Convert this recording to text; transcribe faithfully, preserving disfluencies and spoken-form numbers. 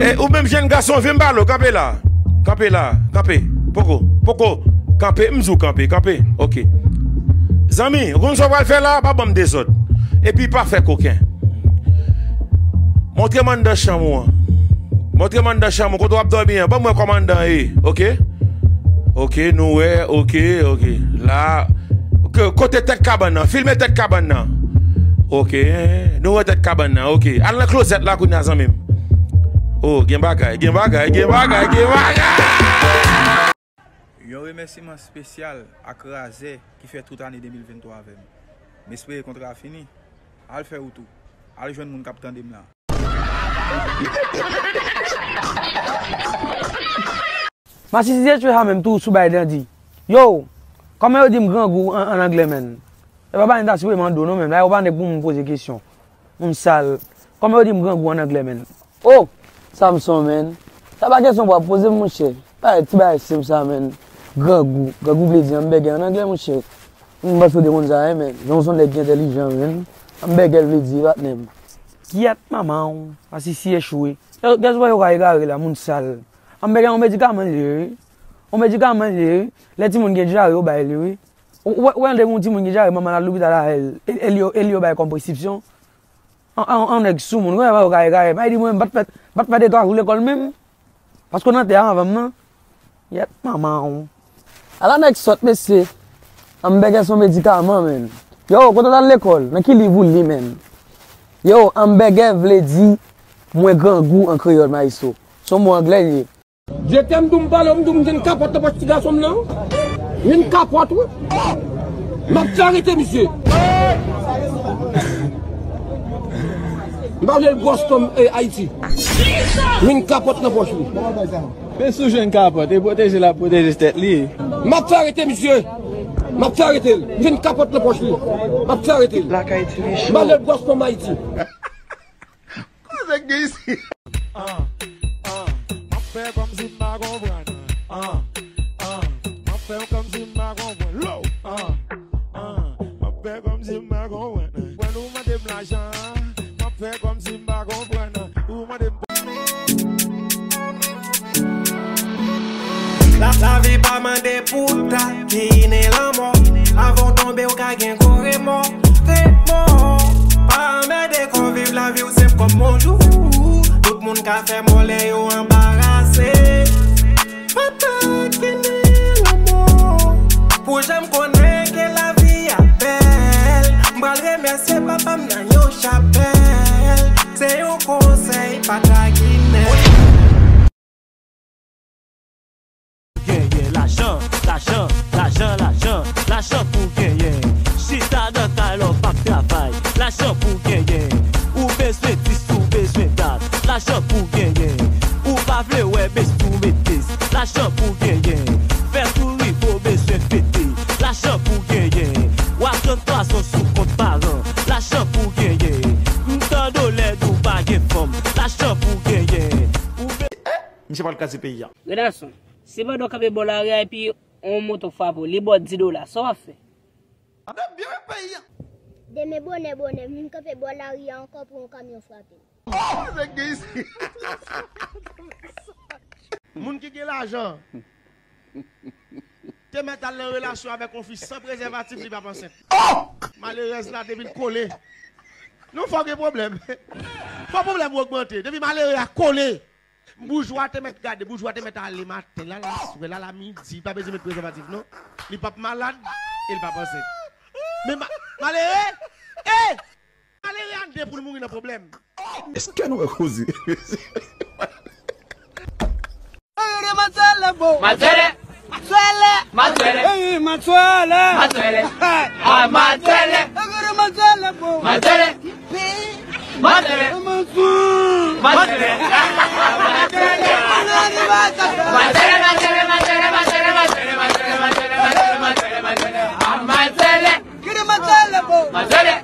Et ou même jeune garçon, viens par là, campé là. Campé là, campé. Pourquoi? Pourquoi? Campé, m'zou campé, campé. Ok. Zami, on se va faire là, pas bon des autres. Et puis pas faire coquin. Montrez-moi dans la chambre. Montrez-moi dans la chambre, quand on va dormir, pas moi commandant, ok? Ok, nous, ouais, ok, ok. Là, côté tête cabane, filmez tête cabane. Ok, nous, ouais, tête cabane, ok. Allez la closette là, qu'on a zami. Oh, gen bagay, gen bagay, gen bagay, gen bagay. Yon remerciement spécial à Kraze qui fait toute l'année deux mille vingt-trois avec moi. J'espère que le contrat fini. Allez faire ou tout. Allez joindre mon capitaine de là. Ma sister tu as même tout sous Biden dit. Yo, comment on dit grand goût en anglais même. Et papa n'a pas donné même là, on va me poser question. Mon sale. Comment on dit grand goût en anglais même. Oh, Samson men. Ça pas question pour poser mon cher. Pas tu bail sim ça men. Grand goût, grand goût plaisir m'béguer en anglais mon cher. On va se demander ça men. Nous sommes les bien intelligents men. M'béguer veut dire pas même. Qui est maman parce que si échoué. Qu'est-ce que vous avez regardé là mon sale. On médicament lui. On médicament lui. Les petits monde qui déjà au bail lui. Ou un des petits monde qui déjà maman à l'hôpital là elle elle elle au bail comme prescription. On on est sous mon gars va regarder. Mais dit moi pas pas pas pas des toi rouler comme même. Parce qu'on était avant moi. Il y a maman. Alors next sort monsieur. On bégage son médicament même. Yo quand on à l'école, mais qui livre lui même. Yo on bégage veut dire moins grand goût en créole maïso. Son mot anglais. Je t'aime de me parler, je me dis une capote parce que tu as son nom. Une capote, oui. Je vais arrêter, monsieur. Je vais aller le gosse comme Haïti. Une capote dans la poche. Mais si j'ai une capote, et protéger la protéger tête. Je vais arrêter, monsieur. Je vais arrêter. J'ai une capote dans la poche. Je vais arrêter. Je vais aller le gosse comme Haïti. Qu'est-ce que c'est ici? Faire comme si ma comprenne. Ah, ah, ma faire comme si ma comprenne. L'eau, ah, ah, ma faire comme si ma comprenne. Quand on m'a donné l'argent, ma faire comme si ma comprenne. On m'a donné. La la vie pas mandé pour ta qui n'est la mort. Avant tomber au gagne courément, vraiment. Pas m'aider qu'on vive la vie où c'est comme mon jour. Tout le monde qu'a fait mon lait ou embarrassé. Papa qui n'est l'amour. Pour j'aime connaître que la vie appelle. M'bral remercier papa m'nan yo chapelle. C'est un conseil pas ta guinée. Yeah yeah l'argent, l'argent, l'argent, l'argent. L'argent pour gagner. Si t'as d'un talent pas travail. L'argent pour gagner. Ou besoin de ou besoin d'art. L'argent pour gagner. Ou pas vle ouais best pour métis. L'argent pour gagner. Faire tout lui pour besoin pété. L'argent pour gagner. Ou à trente-trois sont sous compte par an. L'argent pour gagner. M'tan dolé d'ou bagué femme. L'argent pour gagner. Ou be... Eh, m'sais pas le cas du pays. Redanson, si vous avez bon l'arrière et puis on monte au fabo, les bottes dix dollars, ça va faire. Ah ben bien le pays. De mes bonnets, bonnets, je ne fais pas la rue encore pour un camion frappé. Oh, c'est que ici. Moun qui a l'argent, tu mets en relation avec un fils sans préservatif, tu vas penser. Oh! Malheureusement, là, depuis le collé. Nous, il faut que problème. Faut problème augmenter. Depuis malheureux, à coller. Bourgeois, tu mets garde, bourgeois, tu mets à aller matin, là, là, là, là, midi, pas besoin de préservatif, non? Il n'est pas malade, il va penser. Mais malheureux, eh, malheureux en deux pour mourir dans le problème. Est-ce que nous avons causé? Matele, Matele, Matele, Matele, ah Matele, Matele, Matele, Matele, Matele, Matele, Matele, Matele, Matele,